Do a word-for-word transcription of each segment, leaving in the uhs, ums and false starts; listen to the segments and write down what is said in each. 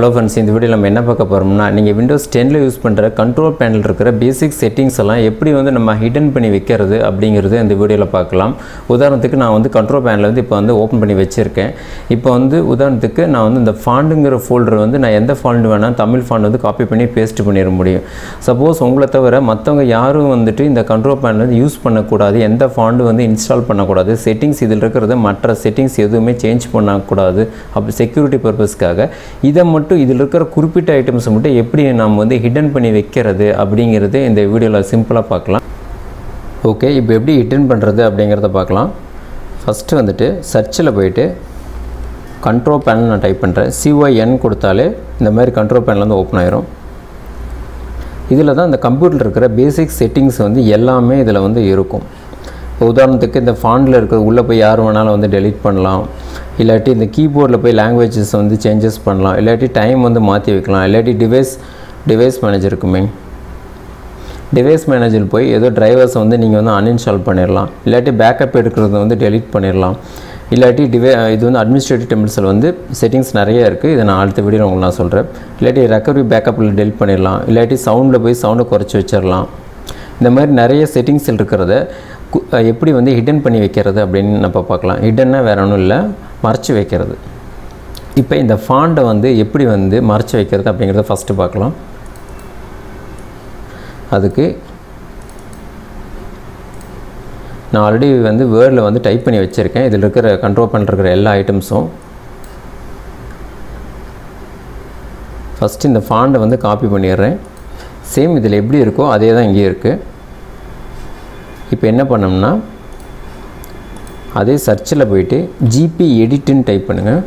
Hello friends, in this video we will talk about Windows ten use the control panel basic settings la eppadi vandu nama hidden panni vekkiradhu abingiradhu indha video la paakalam udaharanadhukku na vandu control panel la vandu ipo vandu open panni vechiruken ipo vandu udaharanadhukku na vandu indha font ngra folder vandu na endha font venana tamil font vandu copy panni paste pannira mudiyum suppose ungala thavara mattavanga yaru vandu indha control panel la use panna koodadhu endha font vandu install panna koodadhu settings idhil irukkiradha matta settings edhuvume change panna koodadhu app security purpose kaga idha இதில இருக்கிற குறிப்பிட்ட items மட்டும் எப்படி நாம வந்து hidden பண்ணி வைக்கிறது அப்படிங்கறது இந்த வீடியோல சிம்பிளா பார்க்கலாம். ஓகே, இப்போ எப்படி ஹிடன் பண்றது அப்படிங்கறத பார்க்கலாம். ஃபர்ஸ்ட் வந்துட்டு சர்ச்ல போய்ட்டு கண்ட்ரோல் பேனல் நான் டைப் பண்றேன். C Y N கொடுத்தாலே இந்த மாதிரி கண்ட்ரோல் பேனல் வந்து ஓபன் ஆயிரும். இதில தான் இந்த கம்ப்யூட்டர்ல இருக்கிற பேசிக் செட்டிங்ஸ் வந்து எல்லாமே இதில வந்து இருக்கும். உதாரணத்துக்கு இந்த ஃபாண்ட்ல இருக்கிற உள்ள போய் யார் வேணாலும் வந்து delete பண்ணலாம். இல்லாட்டி இந்த கீபோர்டில் போய் லாங்குவேஜஸ் வந்து சேஞ்சஸ் பண்ணலாம். இல்லாட்டி டைம் வந்து மாற்றி வைக்கலாம். இல்லாட்டி டிவைஸ் டிவைஸ் மேனேஜர் இருக்குமே, டிவைஸ் மேனேஜர் போய் ஏதோ டிரைவர்ஸை வந்து நீங்கள் வந்து அன்இன்ஸ்டால் பண்ணிடலாம். இல்லாட்டி பேக்கப் எடுக்கிறத வந்து டெலீட் பண்ணிடலாம். இல்லாட்டி டிவை இது வந்து அட்மினிஸ்ட்ரேட்டிவ் டெம்பிள்ஸில் வந்து செட்டிங்ஸ் நிறையா இருக்குது. இதை நான் அடுத்த வீடியோ உங்களுக்கு நான் சொல்கிறேன். இல்லாட்டி ரெக்கவரி பேக்கப்பில் டெலிட் பண்ணிடலாம். இல்லாட்டி சவுண்டில் போய் சவுண்டை குறைச்சி வச்சிடலாம். இந்த மாதிரி நிறைய செட்டிங்ஸ் இருக்கிறத எப்படி வந்து ஹிடன் பண்ணி வைக்கிறது அப்படின்னு நம்ம பார்க்கலாம். ஹிடன்னா வேற ஒன்றும் இல்லை, மறைச்சு வைக்கிறது. இப்போ இந்த ஃபாண்டை வந்து எப்படி வந்து மறைச்சு வைக்கிறது அப்படிங்கிறத ஃபஸ்ட்டு பார்க்கலாம். அதுக்கு நான் ஆல்ரெடி வந்து வேர்டில் வந்து டைப் பண்ணி வச்சுருக்கேன். இதில் இருக்கிற கண்ட்ரோல் பண்ணிருக்கிற எல்லா ஐட்டம்ஸும் ஃபஸ்ட்டு இந்த ஃபாண்டை வந்து காப்பி பண்ணிடுறேன். சேம் இதில் எப்படி இருக்கோ அதே தான் இங்கே இருக்குது. இப்போ என்ன பண்ணோம்னா அதே சர்ச்சில் போய்ட்டு gpedit-ன்னு டைப் பண்ணுங்கள்.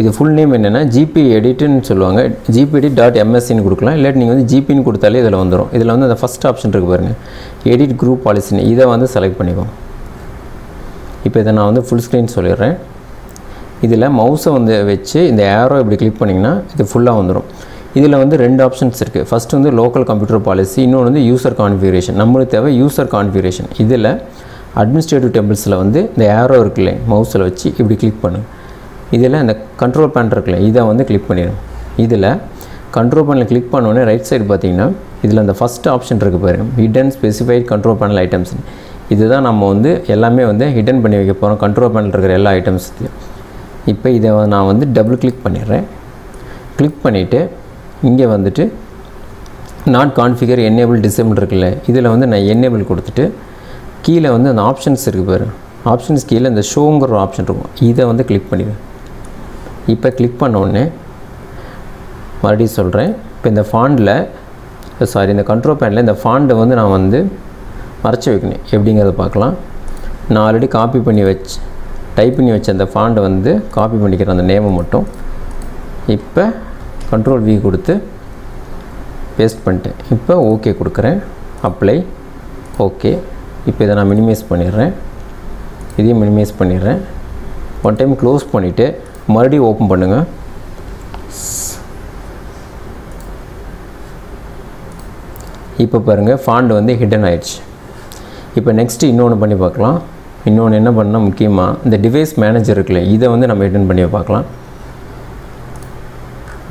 இது ஃபுல் நேம் என்னென்னா gpedit-ன்னு சொல்லுவாங்க. gpd.msc-ன்னு கொடுக்கலாம். இல்லாட்டி நீங்கள் வந்து gpன்னு கொடுத்தாலே இதில் வந்துடும். இதில் வந்து அந்த ஃபஸ்ட் ஆப்ஷன் இருக்குது பாருங்கள், எடிட் குரூப் பாலிசின்னு, இதை வந்து செலக்ட் பண்ணிக்கோங்க. இப்போ இதை நான் வந்து ஃபுல் ஸ்க்ரீன் சொல்லிடுறேன். இதில் மவுஸை வந்து வச்சு இந்த ஏரோ இப்படி கிளிக் பண்ணிங்கன்னா இது ஃபுல்லாக வந்துடும். இதில் வந்து ரெண்டு ஆப்ஷன்ஸ் இருக்குது. ஃபஸ்ட்டு வந்து லோக்கல் கம்ப்யூட்டர் பாலிசி, இன்னொன்று வந்து யூசர் கான்ஃபிகரேஷன். நம்மளுக்கு தேவை யூசர் கான்ஃபிகரேஷன். இதில் அட்மினிஸ்ட்ரேட்டிவ் டேபிள்ஸில் வந்து இந்த ஏரோ இருக்குல்ல, மவுஸில் வச்சு இப்படி கிளிக் பண்ணு. இதில் இந்த கண்ட்ரோல் பேன் இருக்குல்ல, இதை வந்து கிளிக் பண்ணிடும். இதில் கண்ட்ரோல் பேனில் கிளிக் பண்ணோடனே ரைட் சைடு பார்த்தீங்கன்னா இதில் அந்த ஃபஸ்ட் ஆப்ஷன் இருக்குது பாருங்கள், hidden specified control panel items. இதுதான் நம்ம வந்து எல்லாமே வந்து ஹிடன் பண்ணி வைக்க போகிறோம், கண்ட்ரோல் பேனில் இருக்கிற எல்லா ஐட்டம்ஸ்லையும். இப்போ இதை நான் வந்து டபுள் கிளிக் பண்ணிடுறேன். கிளிக் பண்ணிவிட்டு இங்கே வந்துட்டு நாட் கான்ஃபிகர் என்னேபிள் டிசேபிள் இருக்குல்ல, இதில் வந்து நான் என்னேபிள் கொடுத்துட்டு கீழே வந்து அந்த ஆப்ஷன்ஸ் இருக்குது பாரு, ஆப்ஷன்ஸ் கீழே இந்த ஷோங்கிற ஆப்ஷன் இருக்கும், இதை வந்து கிளிக் பண்ணிடுவேன். இப்போ கிளிக் பண்ணோடனே மறுபடியும் சொல்கிறேன், இப்போ இந்த ஃபாண்டில் சாரி இந்த கண்ட்ரோல் பேனில் இந்த ஃபாண்டை வந்து நான் வந்து மறைச்சி வைக்கணும் எப்படிங்கிறத பார்க்கலாம். நான் ஆல்ரெடி காப்பி பண்ணி வச்சு டைப் பண்ணி வச்ச அந்த ஃபாண்டை வந்து காப்பி பண்ணிக்கிறேன், அந்த நேமை மட்டும். இப்போ கண்ட்ரோல் வி கொடுத்து பேஸ்ட் பண்ணிட்டேன். இப்போ ஓகே கொடுக்குறேன், அப்ளை, ஓகே. இப்போ இதை நான் மினிமைஸ் பண்ணிடுறேன், இதையும் மினிமைஸ் பண்ணிடுறேன். ஒன் டைம் க்ளோஸ் பண்ணிவிட்டு மறுபடியும் ஓப்பன் பண்ணுங்கள். இப்போ பாருங்கள் ஃபாண்ட் வந்து ஹிடன் ஆயிடுச்சு. இப்போ நெக்ஸ்ட்டு இன்னொன்று பண்ணி பார்க்கலாம். இன்னொன்று என்ன பண்ணால் முக்கியமாக இந்த டிவைஸ் மேனேஜர் இருக்குல்ல, இதை வந்து நம்ம ஹிடன் பண்ணி பார்க்கலாம்.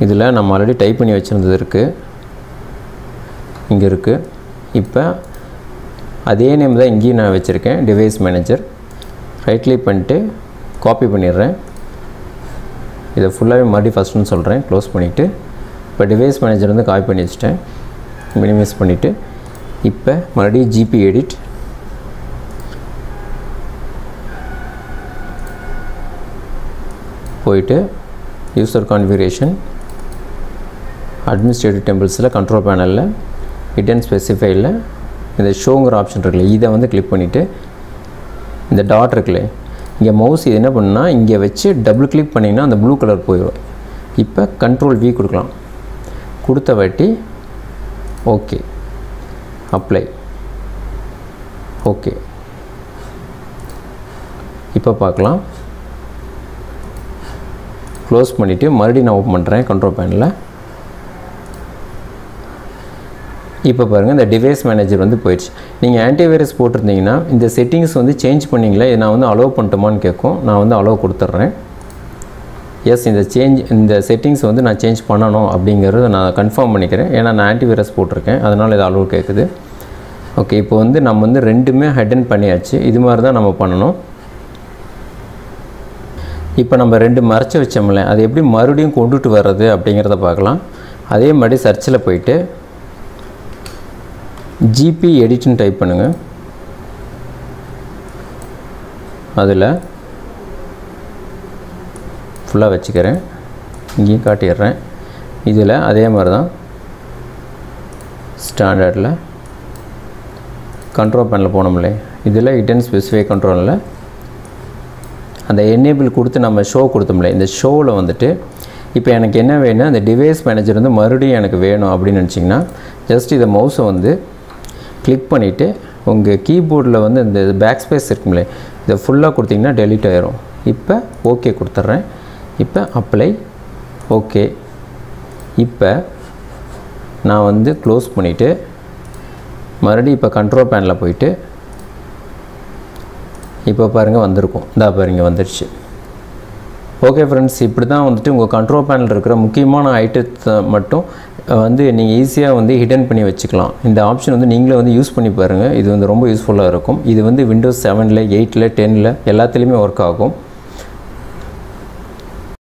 இதில் நம்ம ஆல்ரெடி டைப் பண்ணி வச்சுருந்தது இருக்குது, இங்கே இருக்குது. இப்போ அதே நேம் தான் இங்கேயும் நான் வச்சுருக்கேன், டிவைஸ் மேனேஜர். ரைட் கிளிக் பண்ணிட்டு காப்பி பண்ணிடுறேன். இதை ஃபுல்லாகவே மறுபடியும் ஃபஸ்ட்டுன்னு சொல்கிறேன், க்ளோஸ் பண்ணிவிட்டு இப்போ டிவைஸ் மேனேஜர் வந்து காப்பி பண்ணி வச்சுட்டேன், மினிமைஸ் பண்ணிவிட்டு இப்போ மறுபடியும் ஜிபி எடிட் போயிட்டு யூசர் கான்ஃபிகரேஷன் அட்மினிஸ்ட்ரேட்டிவ் டெம்பிள்ஸில் கண்ட்ரோல் பேனலில் ஹிடன் ஸ்பெசிஃபைடில் இந்த ஷோங்கிற ஆப்ஷன் இருக்குல்ல, இதை வந்து கிளிக் பண்ணிவிட்டு இந்த டாட் இருக்குல்ல இங்கே மவுஸ், இது என்ன பண்ணுன்னா இங்கே வச்சு டபுள் கிளிக் பண்ணிங்கன்னா அந்த ப்ளூ கலர் போயிடும். இப்போ கண்ட்ரோல் வி கொடுக்கலாம், கொடுத்த வாட்டி ஓகே, அப்ளை, ஓகே. இப்போ பார்க்கலாம், க்ளோஸ் பண்ணிவிட்டு மறுபடியும் நான் ஓப்பன் பண்ணுறேன் கண்ட்ரோல் பேனலில். இப்போ பாருங்கள் இந்த டிவைஸ் மேனேஜர் வந்து போயிடுச்சு. நீங்கள் ஆன்டிவைரஸ் போட்டிருந்தீங்கன்னா இந்த செட்டிங்ஸ் வந்து சேஞ்ச் பண்ணிங்களே, நான் வந்து அலோவ் பண்ணிட்டோமான்னு கேட்கும். நான் வந்து அலோவ் கொடுத்துட்றேன். yes in the change in the settings வந்து நான் change பண்ணனும் அப்படிங்கறது நான் confirm பண்ணிக்கிறேன் ஏனா நான் antivirus போட்டுருக்கேன் அதனால இது allow கேக்குது ஓகே இப்போ வந்து நம்ம வந்து ரெண்டுமே hidden பண்ணியாச்சு இது மாதிரி தான் நம்ம பண்ணனும் இப்போ நம்ம ரெண்டு மறைச்சு வச்சோம்ல அது எப்படி மறுபடியும் கொண்டுட்டு வரது அப்படிங்கறத பார்க்கலாம் அதே மாதிரி சர்ச்ல போயிடு gpedit ன்னு டைப் பண்ணுங்க அதுல full ah வெச்சிக்கிறேன் இங்க காட்டிறேன் இதுல அதே மாதிரி தான் ஸ்டாண்டர்ட்ல கண்ட்ரோல் panel போணும்ல இதுல hidden specify controlல அந்த enable கொடுத்து நம்ம show கொடுத்தோம்ல இந்த showல வந்துட்டு இப்போ எனக்கு என்ன வேணும் அந்த டிவைஸ் மேனேஜர் வந்து மறுபடியும் எனக்கு வேணும் அப்படி நினைச்சீங்கன்னா ஜஸ்ட் இந்த மவுஸ் வந்து கிளிக் பண்ணிட்டு உங்க கீபோர்டுல வந்து இந்த பேக் ஸ்பேஸ் இருக்கும்ல இத ஃபுல்லா கொடுத்தீங்கன்னா delete ஆயிடும் இப்போ ஓகே கொடுத்துறேன் இப்போ அப்ளை ஓகே இப்போ நான் வந்து க்ளோஸ் பண்ணிட்டு மறுபடியும் இப்போ கண்ட்ரோல் panel போயிடு இப்போ பாருங்க வந்திருக்கும் இதா பாருங்க வந்துருச்சு ஓகே फ्रेंड्स இப்படி தான் வந்துட்டு உங்க கண்ட்ரோல் panel இருக்குற முக்கியமான ஐட்டத்தை மட்டும் வந்து நீங்க ஈஸியா வந்து ஹிடன் பண்ணி வெச்சுக்கலாம் இந்த ஆப்ஷன் வந்து நீங்களே வந்து யூஸ் பண்ணி பாருங்க இது வந்து ரொம்ப யூஸ்புல்லா இருக்கும் இது வந்து Windows seven ல eight ல ten ல எல்லாத்துலயுமே வர்க் ஆகும்